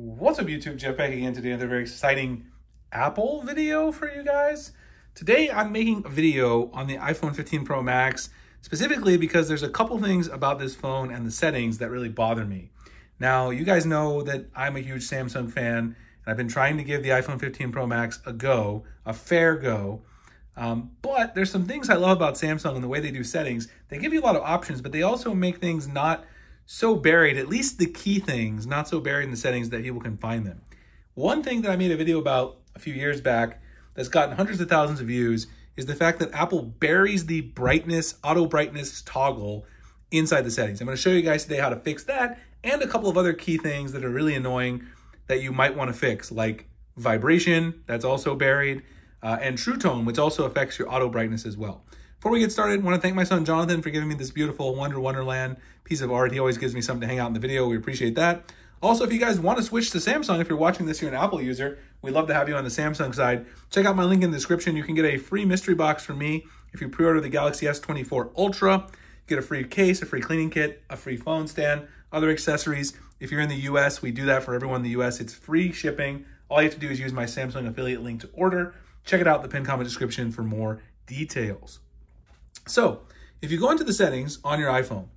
What's up YouTube, Jeff back again today, another very exciting Apple video for you guys. Today I'm making a video on the iPhone 15 Pro Max, specifically because there's a couple things about this phone and the settings that really bother me. Now you guys know that I'm a huge Samsung fan, and I've been trying to give the iPhone 15 Pro Max a go, a fair go. But there's some things I love about Samsung and the way they do settings. They give you a lot of options, but they also make things not so buried, at least the key things, not so buried in the settings that people can find them. One thing that I made a video about a few years back that's gotten hundreds of thousands of views is the fact that Apple buries the brightness, auto brightness toggle inside the settings. I'm going to show you guys today how to fix that and a couple of other key things that are really annoying that you might want to fix, like vibration, that's also buried, and True Tone, which also affects your auto brightness as well. Before we get started, I want to thank my son, Jonathan, for giving me this beautiful Wonderland piece of art. He always gives me something to hang out in the video. We appreciate that. Also, if you guys want to switch to Samsung, if you're watching this, you're an Apple user, we'd love to have you on the Samsung side. Check out my link in the description. You can get a free mystery box from me. If you pre-order the Galaxy S24 Ultra, you get a free case, a free cleaning kit, a free phone stand, other accessories. If you're in the US, we do that for everyone in the US. It's free shipping. All you have to do is use my Samsung affiliate link to order. Check it out in the pinned comment description for more details. So if you go into the settings on your iPhone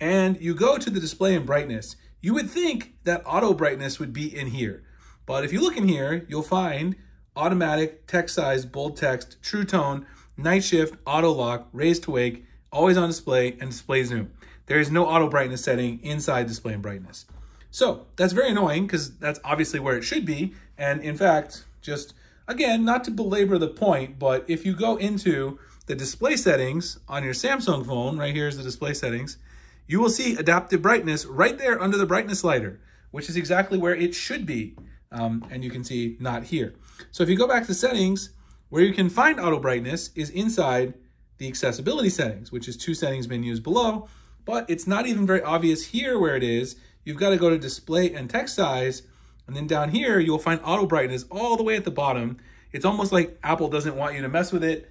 and you go to the display and brightness, you would think that auto brightness would be in here. But if you look in here, you'll find automatic, text size, bold text, true tone, night shift, auto lock, raise to wake, always on display, and display zoom. There is no auto brightness setting inside display and brightness. So that's very annoying because that's obviously where it should be. And in fact, just again, not to belabor the point, but if you go into the display settings on your Samsung phone, right here is the display settings, you will see adaptive brightness right there under the brightness slider, which is exactly where it should be. And you can see not here. So if you go back to settings, where you can find auto brightness is inside the accessibility settings, which is two settings menus below, but it's not even very obvious here where it is. You've got to go to display and text size, and then down here, you'll find auto brightness all the way at the bottom. It's almost like Apple doesn't want you to mess with it.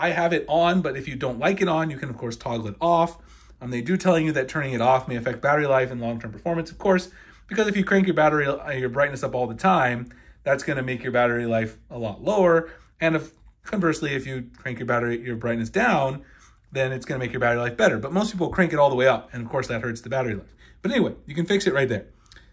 I have it on, but if you don't like it on, you can of course toggle it off. They do tell you that turning it off may affect battery life and long-term performance, of course, because if you crank your battery, your brightness up all the time, that's going to make your battery life a lot lower. And if conversely, if you crank your brightness down, then it's going to make your battery life better. But most people crank it all the way up, and of course that hurts the battery life. But anyway, you can fix it right there.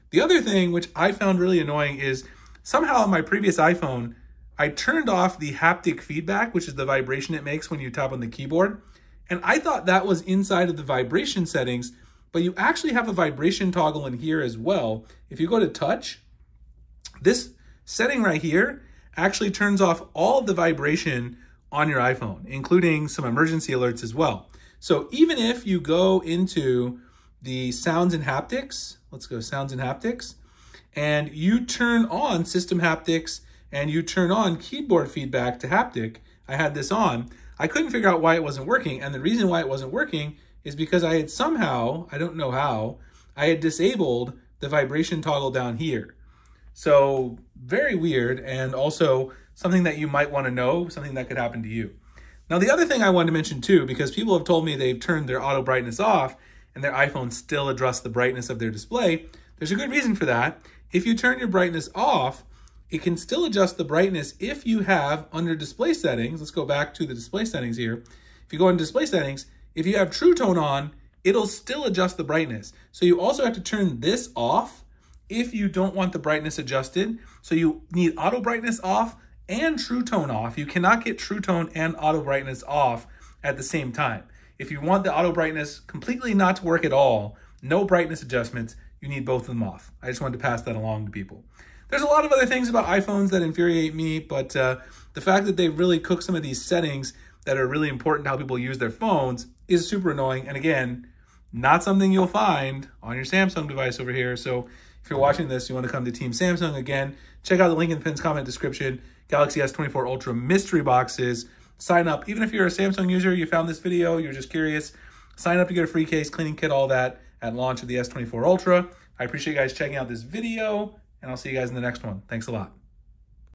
The other thing which I found really annoying is somehow on my previous iPhone, I turned off the haptic feedback, which is the vibration it makes when you tap on the keyboard. And I thought that was inside of the vibration settings, but you actually have a vibration toggle in here as well. If you go to touch, this setting right here actually turns off all the vibration on your iPhone, including some emergency alerts as well. So even if you go into the sounds and haptics, let's go sounds and haptics, and you turn on system haptics and you turn on keyboard feedback to haptic, I had this on, I couldn't figure out why it wasn't working. And the reason why it wasn't working is because I had somehow, I don't know how, I had disabled the vibration toggle down here. So very weird, and also something that you might want to know, something that could happen to you. Now the other thing I wanted to mention too, because people have told me they've turned their auto brightness off and their iPhone still adjusts the brightness of their display, there's a good reason for that. If you turn your brightness off, it can still adjust the brightness if you have under display settings. Let's go back to the display settings here. If you go into display settings, if you have True Tone on, it'll still adjust the brightness. So you also have to turn this off if you don't want the brightness adjusted. So you need auto brightness off and True Tone off. You cannot get True Tone and auto brightness off at the same time. If you want the auto brightness completely not to work at all, no brightness adjustments, you need both of them off. I just wanted to pass that along to people. There's a lot of other things about iPhones that infuriate me, but the fact that they really cook some of these settings that are really important to how people use their phones is super annoying. And again, not something you'll find on your Samsung device over here. So if you're watching this, you want to come to Team Samsung again, check out the link in the pinned comment description, Galaxy S24 Ultra mystery boxes, sign up. Even if you're a Samsung user, you found this video, you're just curious, sign up to get a free case, cleaning kit, all that at launch of the S24 Ultra. I appreciate you guys checking out this video. And I'll see you guys in the next one. Thanks a lot.